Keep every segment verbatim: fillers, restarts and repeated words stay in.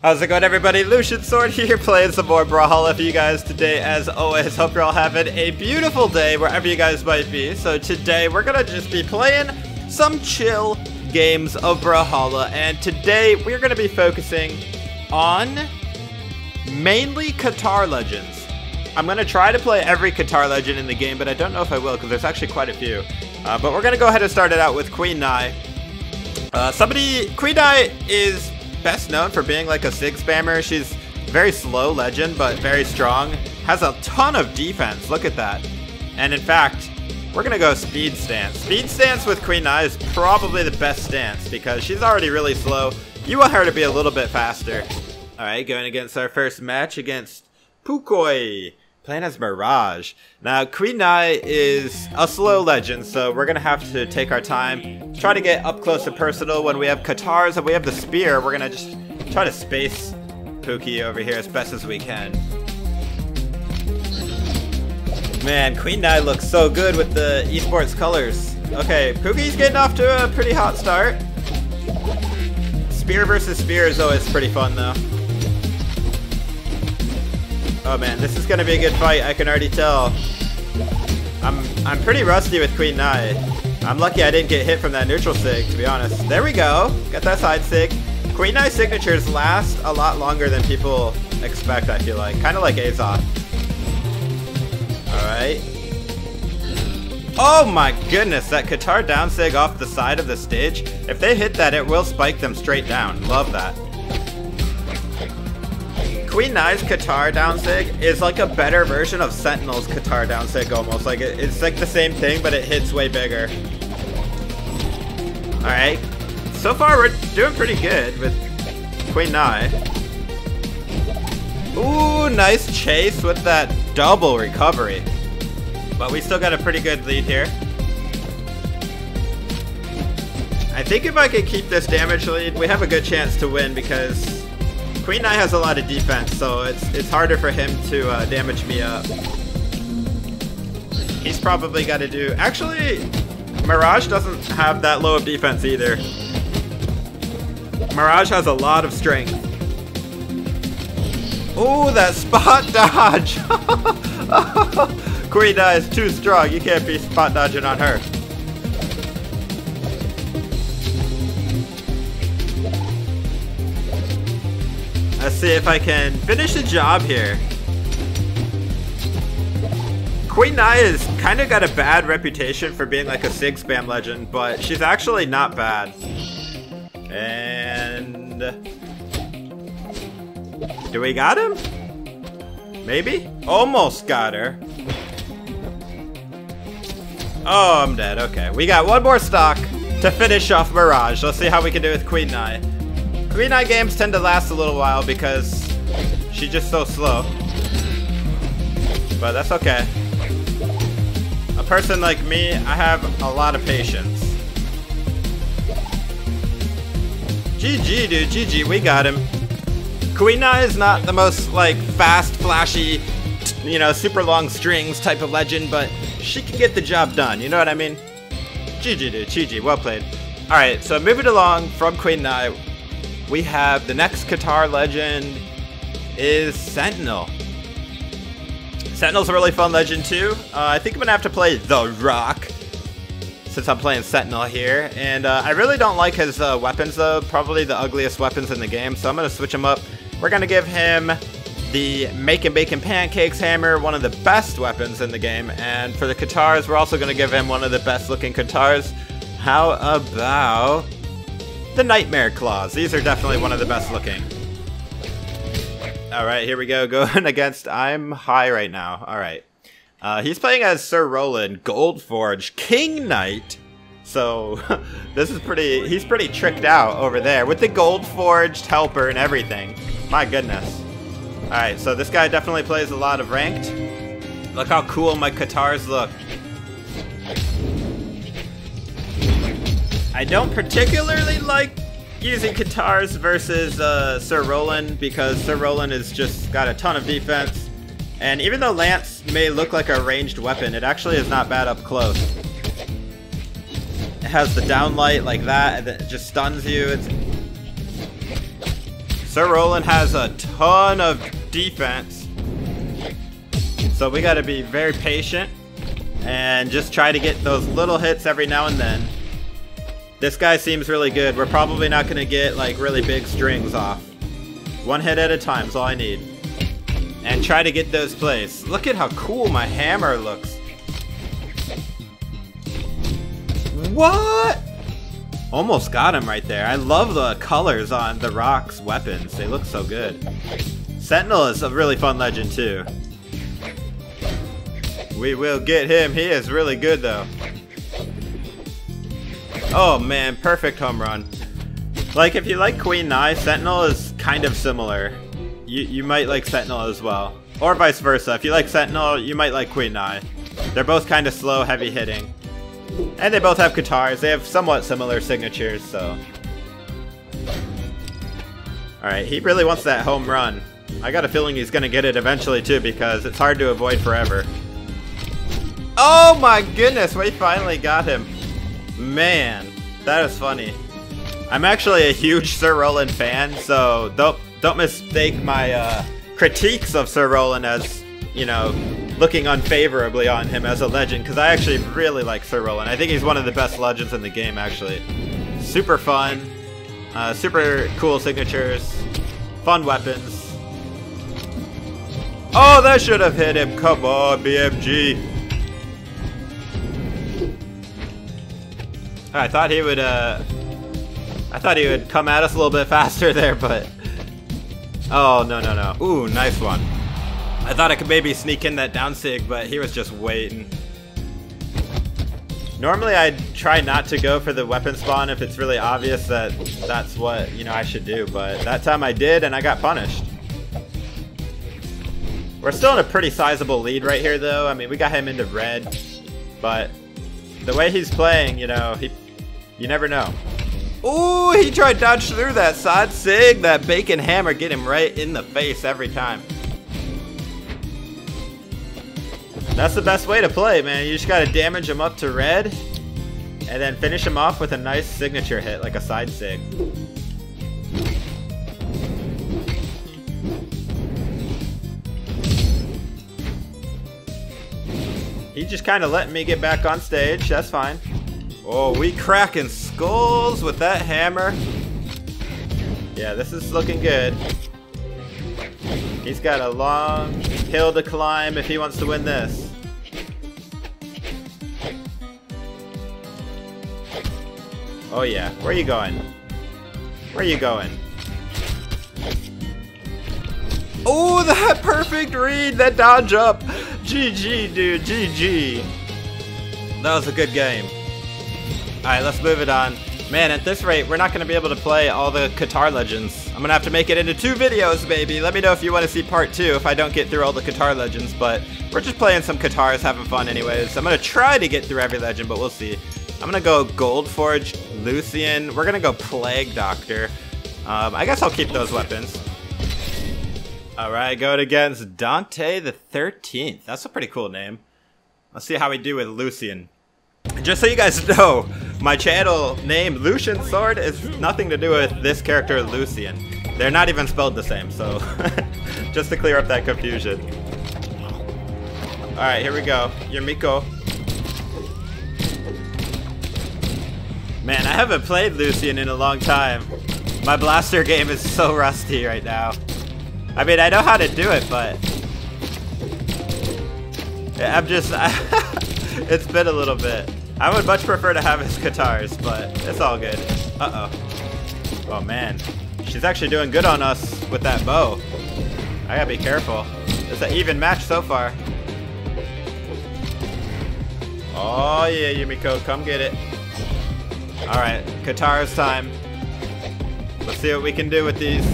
How's it going, everybody? Lucian Sword here, playing some more Brawlhalla for you guys today. As always, hope you're all having a beautiful day wherever you guys might be. So today we're gonna just be playing some chill games of Brawlhalla, and today we're gonna be focusing on mainly Qatar legends. I'm gonna try to play every Qatar legend in the game, but I don't know if I will because there's actually quite a few. Uh, but we're gonna go ahead and start it out with Queen Nai. Uh, somebody, Queen Nai is best known for being like a sig spammer. She's very slow legend, but very strong. Has a ton of defense. Look at that. And in fact, we're gonna go speed stance. Speed stance with Queen Nai is probably the best stance because she's already really slow. You want her to be a little bit faster. All right, going against our first match against Pukoi, playing as Mirage. Now, Queen Nai is a slow legend, so we're gonna have to take our time, try to get up close and personal. When we have Katars and we have the spear, we're gonna just try to space Puki over here as best as we can. Man, Queen Nai looks so good with the esports colors. Okay, Puki's getting off to a pretty hot start. Spear versus spear is always pretty fun, though. Oh man, this is gonna be a good fight, I can already tell. I'm I'm pretty rusty with Queen Nai. I'm lucky I didn't get hit from that neutral sig, to be honest. There we go, got that side sig. Queen Nai's signatures last a lot longer than people expect, I feel like. Kinda like Azoth. Alright. Oh my goodness, that Qatar down sig off the side of the stage. If they hit that, it will spike them straight down. Love that. Queen Nai's Qatar down sig is like a better version of Sentinel's Qatar down sig almost. Like it, it's like the same thing, but it hits way bigger. Alright. So far we're doing pretty good with Queen Nai. Ooh, nice chase with that double recovery. But we still got a pretty good lead here. I think if I could keep this damage lead, we have a good chance to win because Queen Nai has a lot of defense, so it's it's harder for him to uh, damage me up. He's probably got to do... Actually, Mirage doesn't have that low of defense either. Mirage has a lot of strength. Ooh, that spot dodge! Queen Nai is too strong, you can't be spot dodging on her. Let's see if I can finish the job here. Queen Nai has kind of got a bad reputation for being like a sig spam legend, but she's actually not bad. And... do we got him? Maybe? Almost got her. Oh, I'm dead. Okay, we got one more stock to finish off Mirage. Let's see how we can do with Queen Nai. Queen Nai games tend to last a little while because she's just so slow. But that's okay. A person like me, I have a lot of patience. G G, dude. G G. We got him. Queen Nai is not the most, like, fast, flashy, you know, super long strings type of legend, but she can get the job done. You know what I mean? G G, dude. G G. Well played. Alright, so moving along from Queen Nai, we have the next Qatar legend is Sentinel. Sentinel's a really fun legend too. Uh, I think I'm gonna have to play The Rock since I'm playing Sentinel here. And uh, I really don't like his uh, weapons though, probably the ugliest weapons in the game. So I'm gonna switch him up. We're gonna give him the Make-N-Bake-N-Pancakes hammer, one of the best weapons in the game. And for the Qatars, we're also gonna give him one of the best looking Qatars. How about the Nightmare Claws? These are definitely one of the best looking. Alright, here we go. Going against... I'm high right now. Alright. Uh, he's playing as Sir Roland, Goldforged, King Knight. So, this is pretty... he's pretty tricked out over there with the Goldforged helper and everything. My goodness. Alright, so this guy definitely plays a lot of ranked. Look how cool my Qatars look. I don't particularly like using Qatars versus uh, Sir Roland because Sir Roland has just got a ton of defense. And even though Lance may look like a ranged weapon, it actually is not bad up close. It has the downlight like that and it just stuns you. It's... Sir Roland has a ton of defense, so we gotta be very patient and just try to get those little hits every now and then. This guy seems really good. We're probably not gonna get like really big strings off. One hit at a time is all I need. And try to get those plays. Look at how cool my hammer looks. What? Almost got him right there. I love the colors on the rock's weapons. They look so good. Sentinel is a really fun legend too. We will get him. He is really good though. Oh man, perfect home run. Like if you like Queen Nai, Sentinel is kind of similar. You, you might like Sentinel as well. Or vice versa. If you like Sentinel, you might like Queen Nai. They're both kind of slow, heavy hitting. And they both have Katars. They have somewhat similar signatures, so. Alright, he really wants that home run. I got a feeling he's going to get it eventually too, because it's hard to avoid forever. Oh my goodness, we finally got him. Man, that is funny. I'm actually a huge Sir Roland fan, so don't don't mistake my uh, critiques of Sir Roland as, you know, looking unfavorably on him as a legend, because I actually really like Sir Roland. I think he's one of the best legends in the game, actually. Super fun, uh, super cool signatures, fun weapons. Oh, that should have hit him. Come on, B M G. I thought he would, uh, I thought he would come at us a little bit faster there, but, oh, no, no, no. Ooh, nice one. I thought I could maybe sneak in that down sig, but he was just waiting. Normally, I try not to go for the weapon spawn if it's really obvious that that's what, you know, I should do, but that time I did, and I got punished. We're still in a pretty sizable lead right here, though. I mean, we got him into red, but the way he's playing, you know, he, you never know. Ooh, he tried to dodge through that side sig. That bacon hammer get him right in the face every time. That's the best way to play, man. You just got to damage him up to red and then finish him off with a nice signature hit, like a side sig. He just kind of letting me get back on stage. That's fine. Oh, we cracking skulls with that hammer. Yeah, this is looking good. He's got a long hill to climb if he wants to win this. Oh yeah, where are you going? Where are you going? Oh, that perfect read, that dodge up. G G, dude, G G. That was a good game. Alright, let's move it on. Man, at this rate, we're not going to be able to play all the Qatar legends. I'm going to have to make it into two videos, baby. Let me know if you want to see part two if I don't get through all the Qatar legends, but we're just playing some Qatars, having fun anyways. I'm going to try to get through every legend, but we'll see. I'm going to go Goldforged, Lucian. We're going to go Plague Doctor. Um, I guess I'll keep those weapons. Alright, going against Dante the thirteenth. That's a pretty cool name. Let's see how we do with Lucian. Just so you guys know, my channel name, Lucian Sword, is nothing to do with this character, Lucian. They're not even spelled the same, so just to clear up that confusion. Alright, here we go. Yumiko. Man, I haven't played Lucian in a long time. My blaster game is so rusty right now. I mean, I know how to do it, but yeah, I'm just, it's been a little bit. I would much prefer to have his Qatars, but it's all good. Uh-oh. Oh, man. She's actually doing good on us with that bow. I gotta be careful. It's an even match so far. Oh, yeah, Yumiko, come get it. All right, Qatars time. Let's see what we can do with these.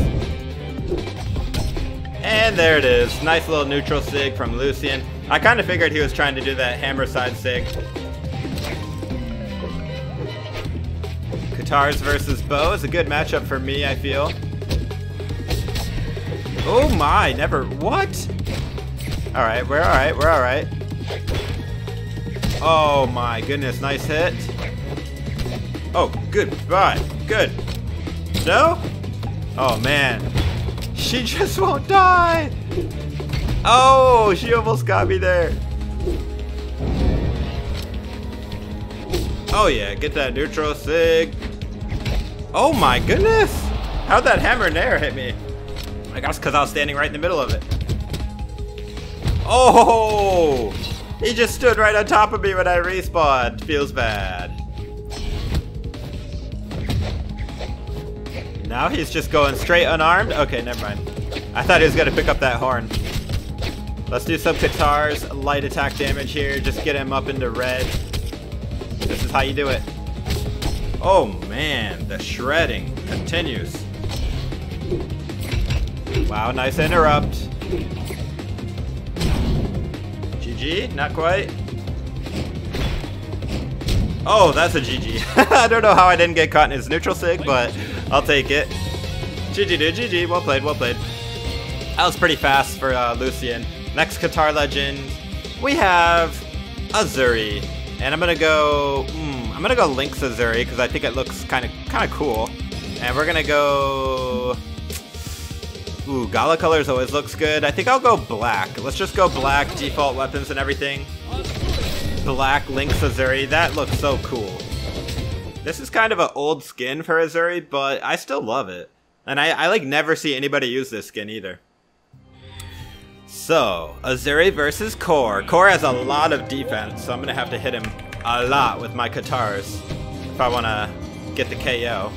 And there it is. Nice little neutral sig from Lucian. I kind of figured he was trying to do that hammer side sig. Qatars versus bow is a good matchup for me, I feel. Oh my, never. What? Alright, we're alright, we're alright. Oh my goodness, nice hit. Oh, goodbye. Good. No? Oh man. She just won't die! Oh, she almost got me there. Oh yeah, get that neutral sig. Oh my goodness! How'd that hammer nair hit me? I guess because I was standing right in the middle of it. Oh! He just stood right on top of me when I respawned. Feels bad. Now he's just going straight unarmed? Okay, never mind. I thought he was going to pick up that horn. Let's do some Katar's light attack damage here. Just get him up into red. This is how you do it. Oh man, the shredding continues. Wow, nice interrupt. G G? Not quite. Oh, that's a G G. I don't know how I didn't get caught in his neutral sig, but I'll take it. G G dude, G G. Well played, well played. That was pretty fast for uh, Lucian. Next Qatar legend, we have Azuri. And I'm gonna go, mm, I'm gonna go Lynx Azuri because I think it looks kind of kind of cool. And we're gonna go, ooh, Gala colors always looks good. I think I'll go black. Let's just go black, default weapons and everything. Black Lynx Azuri, that looks so cool. This is kind of an old skin for Azuri, but I still love it. And I, I like never see anybody use this skin either. So, Azuri versus Kor. Kor has a lot of defense, so I'm gonna have to hit him a lot with my Katars if I wanna get the K O.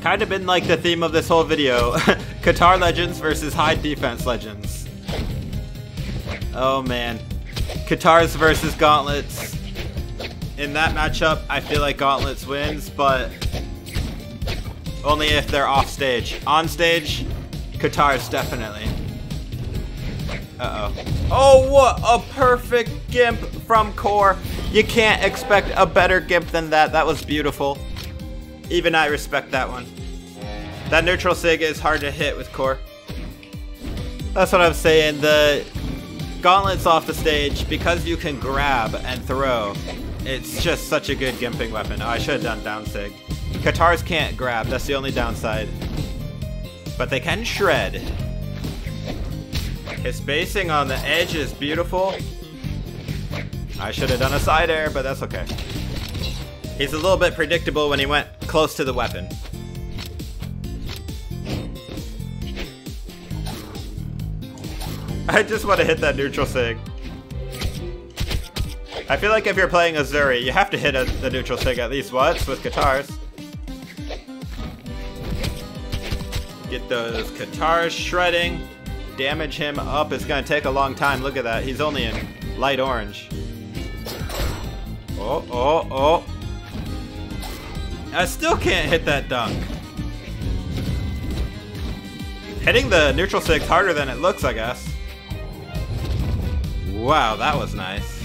Kind of been like the theme of this whole video. Qatar legends versus high defense legends. Oh man. Katars versus gauntlets. In that matchup, I feel like gauntlets wins, but only if they're off stage. On stage, Qatar's definitely. Uh-oh. Oh, what a perfect gimp from Kor. You can't expect a better gimp than that. That was beautiful. Even I respect that one. That neutral sig is hard to hit with Kor. That's what I'm saying. The gauntlets off the stage, because you can grab and throw, it's just such a good gimping weapon. Oh, I should have done down sig. Qatar's can't grab, that's the only downside. But they can shred. His spacing on the edge is beautiful. I should have done a side air, but that's okay. He's a little bit predictable when he went close to the weapon. I just want to hit that neutral sig. I feel like if you're playing Azuri, you have to hit a, the neutral sig at least once with Qatar's. Get those Qatar shredding. Damage him up. It's going to take a long time. Look at that. He's only in light orange. Oh, oh, oh. I still can't hit that dunk. Hitting the neutral sig's harder than it looks, I guess. Wow, that was nice.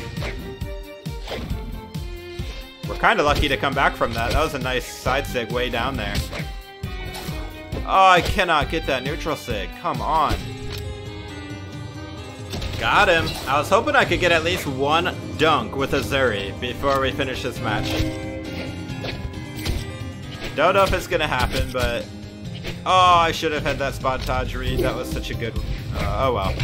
We're kind of lucky to come back from that. That was a nice side sig way down there. Oh, I cannot get that neutral sig. Come on. Got him. I was hoping I could get at least one dunk with Azuri before we finish this match. Don't know if it's going to happen, but... Oh, I should have had that Spotage read. That was such a good one. Uh, oh, well.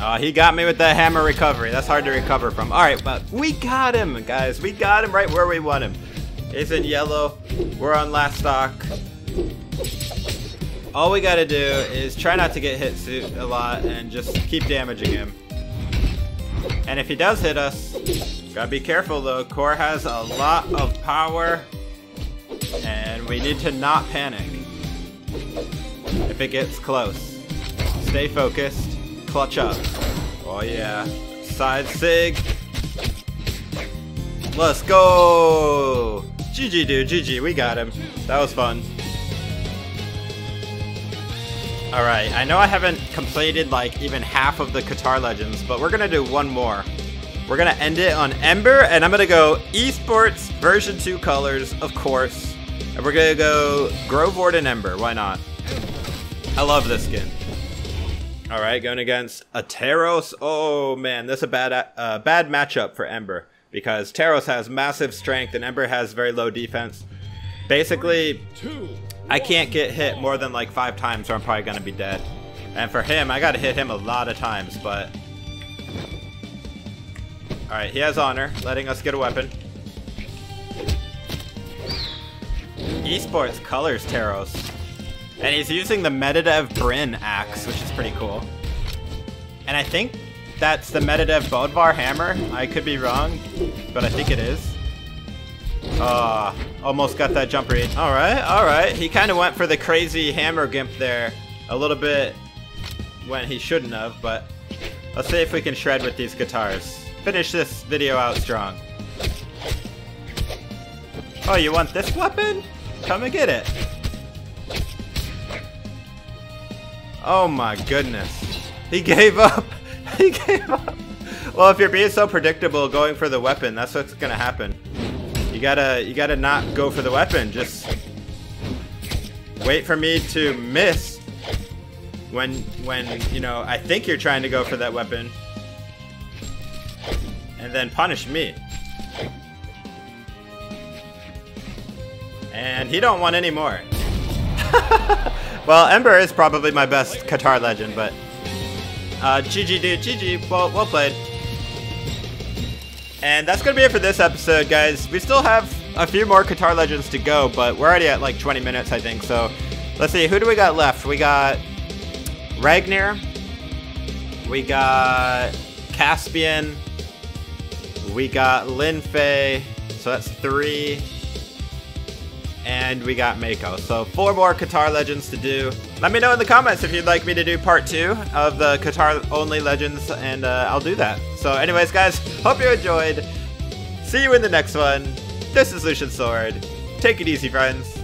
Oh, he got me with that hammer recovery. That's hard to recover from. All right, but we got him, guys. We got him right where we want him. He's in yellow. We're on last stock. All we got to do is try not to get hit suit a lot and just keep damaging him. And if he does hit us, gotta be careful though. Kor has a lot of power, and we need to not panic if it gets close. Stay focused. Clutch up. Oh yeah. Side sig. Let's go. G G dude, G G. We got him. That was fun. Alright, I know I haven't completed like even half of the Qatar Legends, but we're gonna do one more. We're gonna end it on Ember, and I'm gonna go Esports version two colors, of course. And we're gonna go Groveward and Ember. Why not? I love this skin. All right, going against a Teros. Oh man, that's a bad uh, bad matchup for Ember because Teros has massive strength and Ember has very low defense. Basically, I can't get hit more than like five times or I'm probably gonna be dead. And for him, I gotta hit him a lot of times, but... All right, he has honor, letting us get a weapon. Esports colors Teros. And he's using the Metadev Bryn axe, which is pretty cool. And I think that's the Metadev Bodvar hammer. I could be wrong, but I think it is. Ah, uh, almost got that jump read. All right, all right. He kind of went for the crazy hammer gimp there a little bit when he shouldn't have, but let's see if we can shred with these guitars. Finish this video out strong. Oh, you want this weapon? Come and get it. Oh my goodness. He gave up. He gave up. Well, if you're being so predictable going for the weapon, that's what's gonna happen. You gotta you gotta not go for the weapon. Just wait for me to miss when when you know I think you're trying to go for that weapon. And then punish me. And he don't want any more. Well, Ember is probably my best Qatar legend, but... Uh, G G, dude, G G. Well, well played. And that's going to be it for this episode, guys. We still have a few more Qatar legends to go, but we're already at like twenty minutes, I think. So, let's see. Who do we got left? We got... Ragnar. We got... Caspian. We got Linfei. So, that's three... And we got Mako. So four more Qatar legends to do. Let me know in the comments if you'd like me to do part two of the Qatar only legends, and uh, I'll do that. So anyways, guys, hope you enjoyed. See you in the next one. This is Lucian Sword. Take it easy, friends.